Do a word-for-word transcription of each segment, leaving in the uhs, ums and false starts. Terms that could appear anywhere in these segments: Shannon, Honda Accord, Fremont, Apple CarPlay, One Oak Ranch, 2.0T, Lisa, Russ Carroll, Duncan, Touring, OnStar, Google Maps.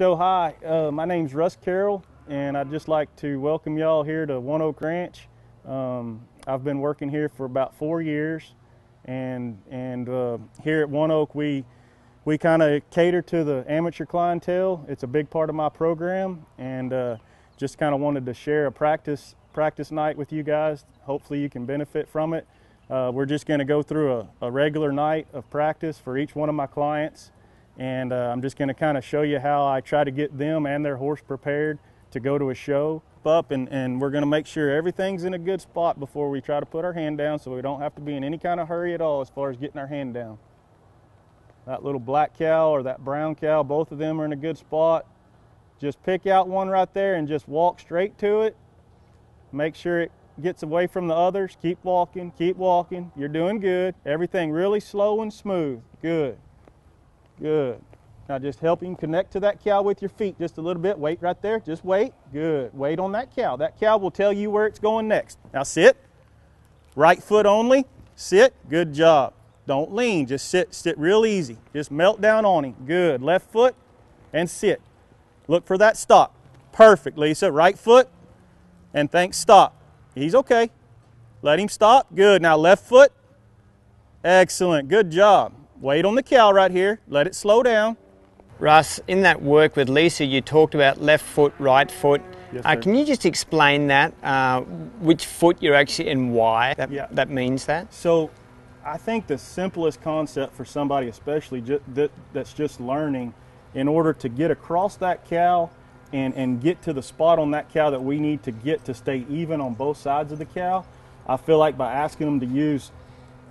So hi, uh, my name's Russ Carroll, and I'd just like to welcome y'all here to One Oak Ranch. Um, I've been working here for about four years, and and uh, here at One Oak we we kind of cater to the amateur clientele. It's a big part of my program, and uh, just kind of wanted to share a practice practice night with you guys. Hopefully you can benefit from it. Uh, we're just going to go through a, a regular night of practice for each one of my clients. And uh, I'm just going to kind of show you how I try to get them and their horse prepared to go to a show up, and, and we're going to make sure everything's in a good spot before we try to put our hand down, so we don't have to be in any kind of hurry at all as far as getting our hand down. That little black cow or that brown cow, both of them are in a good spot. Just pick out one right there and just walk straight to it. Make sure it gets away from the others. Keep walking, keep walking. You're doing good. Everything really slow and smooth. Good. Good. Now just help him connect to that cow with your feet just a little bit. Wait right there. Just wait. Good. Wait on that cow. That cow will tell you where it's going next. Now sit. Right foot only. Sit. Good job. Don't lean. Just sit. Sit real easy. Just melt down on him. Good. Left foot and sit. Look for that stop. Perfect, Lisa. Right foot and thanks stop. He's okay. Let him stop. Good. Now left foot. Excellent. Good job. Wait on the cow right here. Let it slow down. Russ, in that work with Lisa, you talked about left foot, right foot. Yes, uh, can you just explain that, uh, which foot you're actually and why that, yeah. that means that? So I think the simplest concept for somebody, especially just that, that's just learning, in order to get across that cow and, and get to the spot on that cow that we need to get to stay even on both sides of the cow, I feel like by asking them to use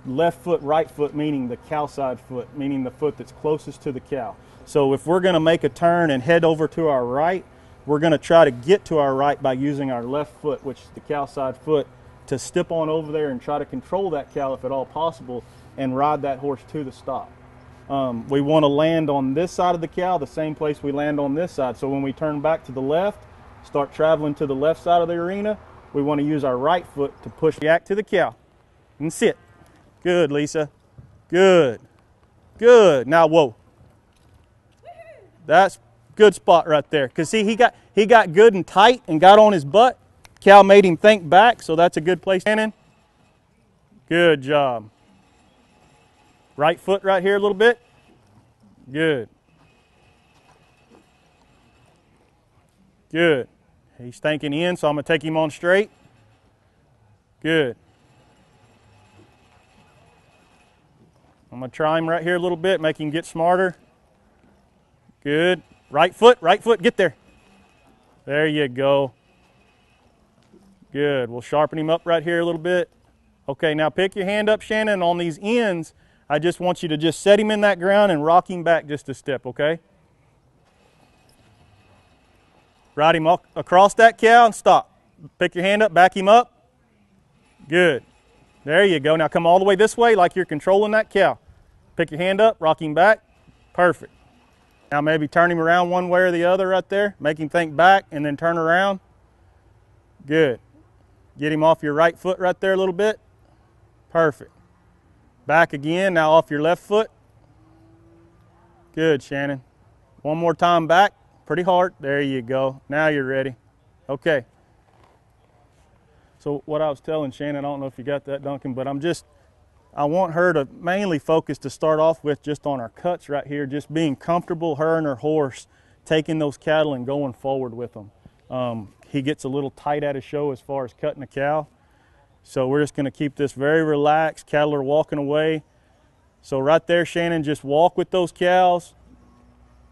left foot, right foot, meaning the cow side foot, meaning the foot that's closest to the cow. So if we're going to make a turn and head over to our right, we're going to try to get to our right by using our left foot, which is the cow side foot, to step on over there and try to control that cow if at all possible and ride that horse to the stop. Um, we want to land on this side of the cow, the same place we land on this side. So when we turn back to the left, start traveling to the left side of the arena, we want to use our right foot to push back to the cow and sit. Good, Lisa. Good. Good. Now, whoa. That's good spot right there. Because, see, he got he got good and tight and got on his butt. Cow made him think back, so that's a good place. Shannon. Good job. Right foot right here a little bit. Good. Good. He's thinking in, so I'm going to take him on straight. Good. I'm going to try him right here a little bit, make him get smarter. Good. Right foot, right foot, get there. There you go. Good. We'll sharpen him up right here a little bit. Okay, now pick your hand up, Shannon. On these ends, I just want you to just set him in that ground and rock him back just a step, okay? Ride him up across that cow and stop. Pick your hand up, back him up. Good. There you go. Now come all the way this way like you're controlling that cow. Pick your hand up, rock him back. Perfect. Now maybe turn him around one way or the other right there. Make him think back and then turn around. Good. Get him off your right foot right there a little bit. Perfect. Back again. Now off your left foot. Good, Shannon. One more time back. Pretty hard. There you go. Now you're ready. Okay. So what I was telling Shannon, I don't know if you got that, Duncan, but I'm just, I want her to mainly focus to start off with just on our cuts right here, just being comfortable, her and her horse, taking those cattle and going forward with them. Um, he gets a little tight at a show as far as cutting a cow. So we're just going to keep this very relaxed. Cattle are walking away. So right there, Shannon, just walk with those cows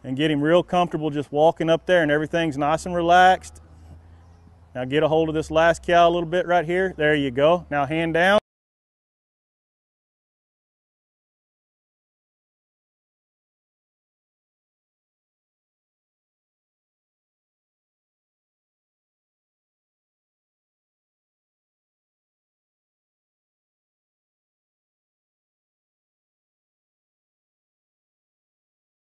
and get him real comfortable just walking up there, and everything's nice and relaxed. Now get a hold of this last cow a little bit right here. There you go. Now hand down.